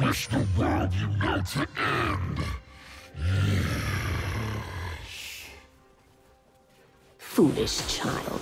wish the world you know to end. Yes. Foolish child.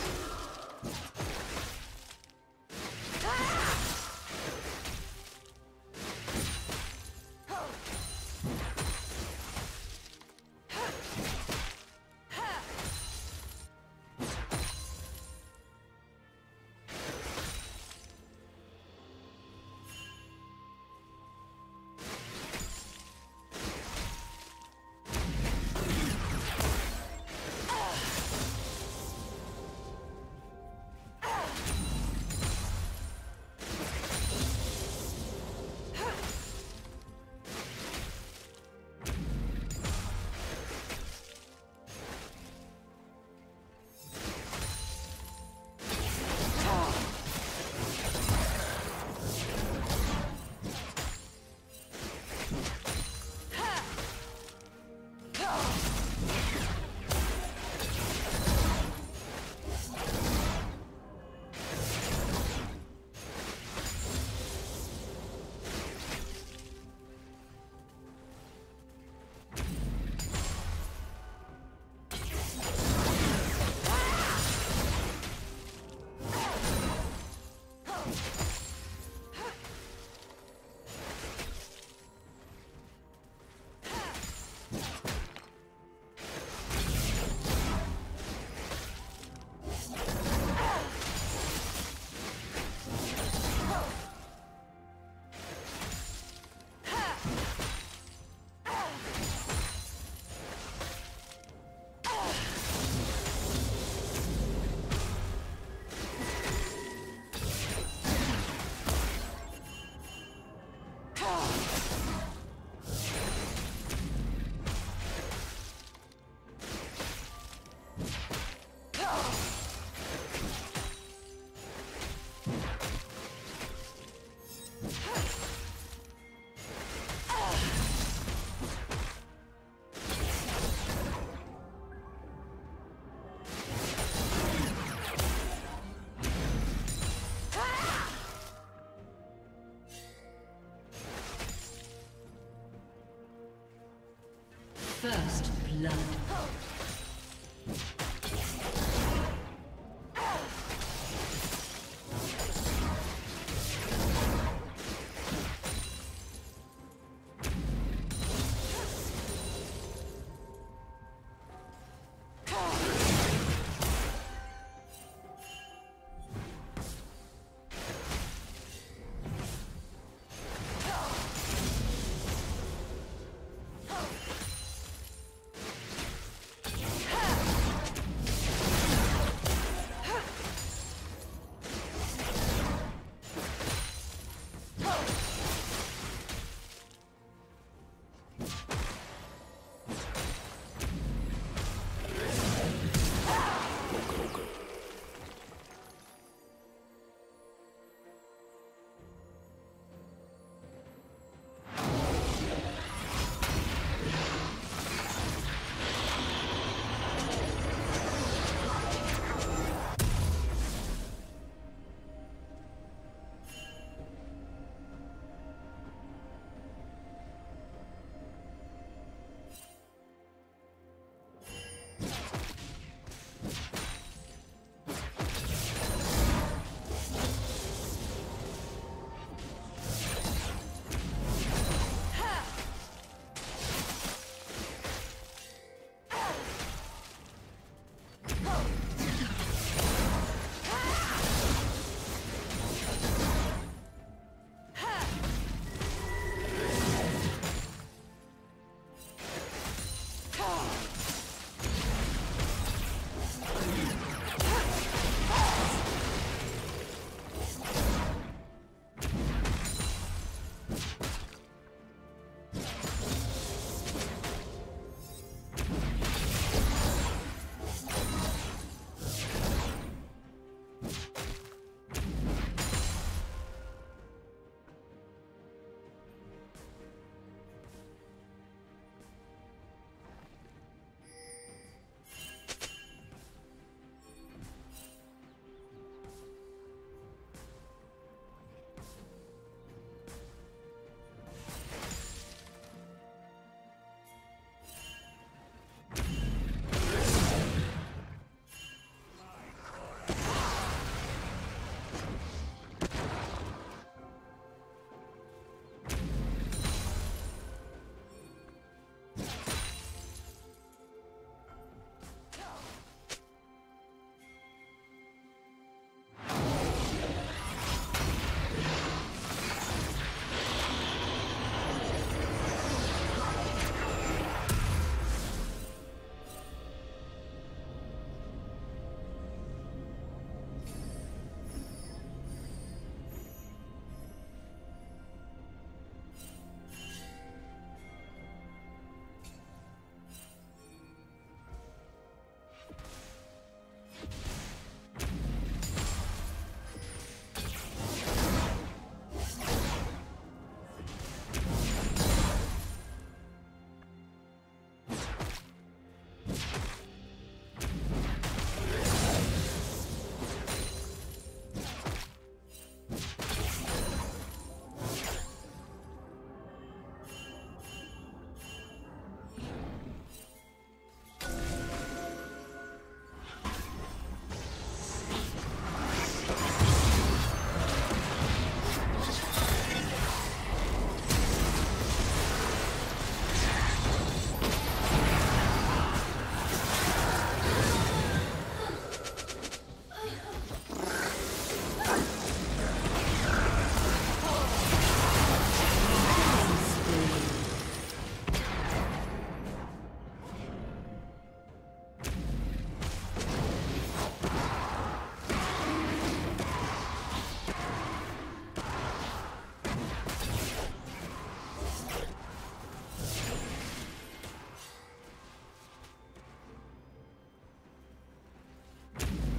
First blood.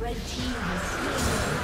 Red team has slain.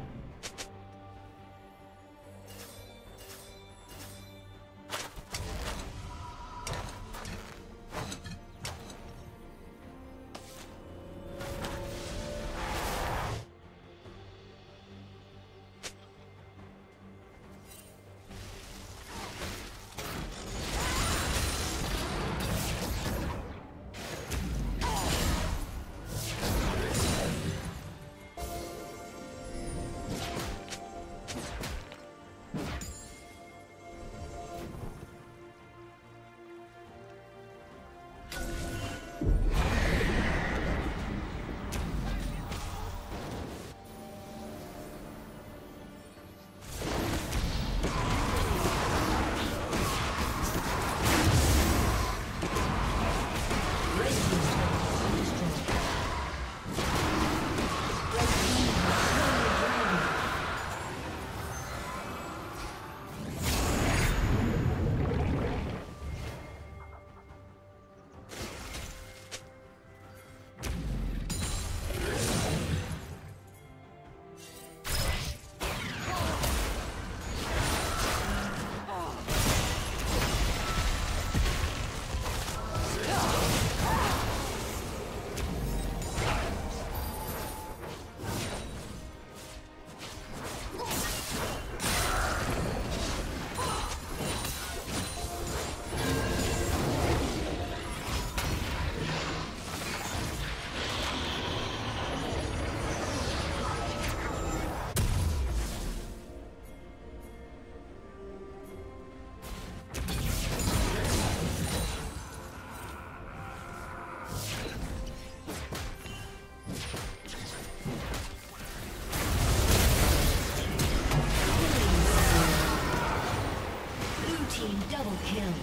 Kill.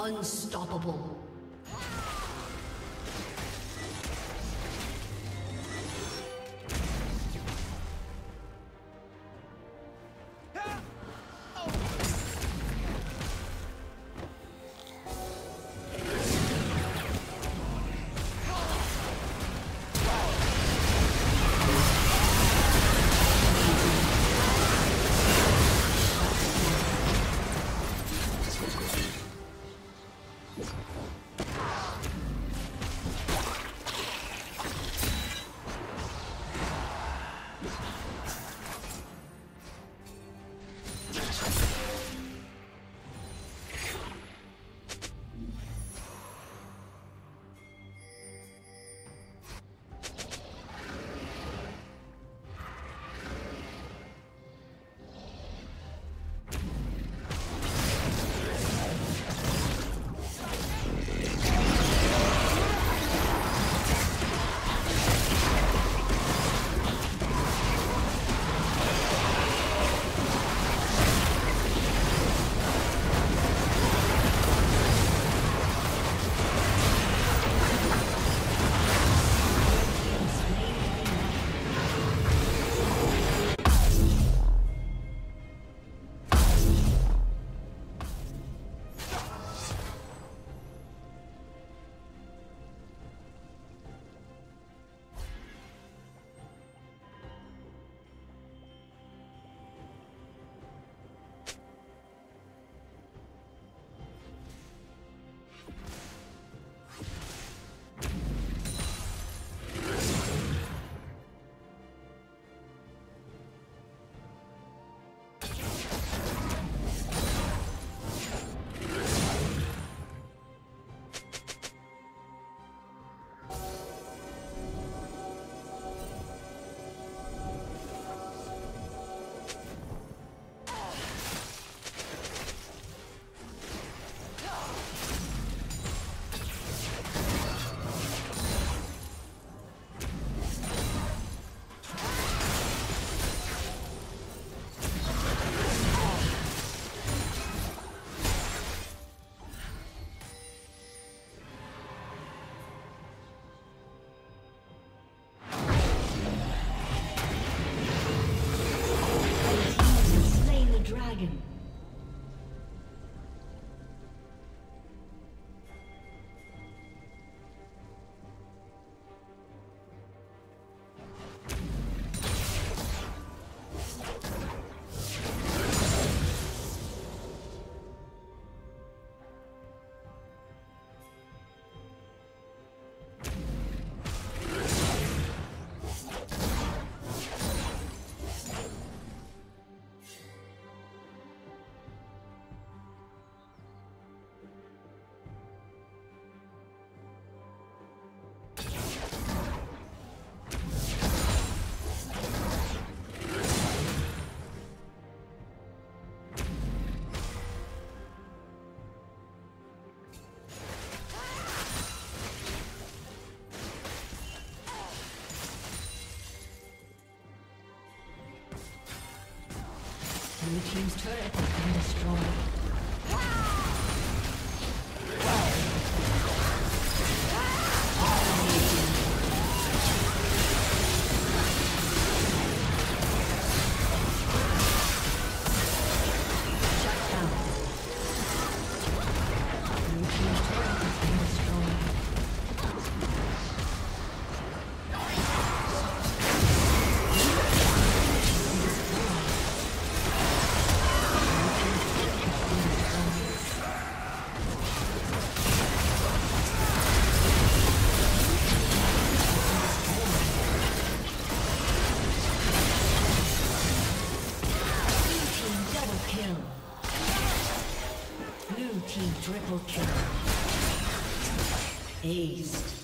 Unstoppable. Blue team's turret has been destroyed. Triple kill. Aced.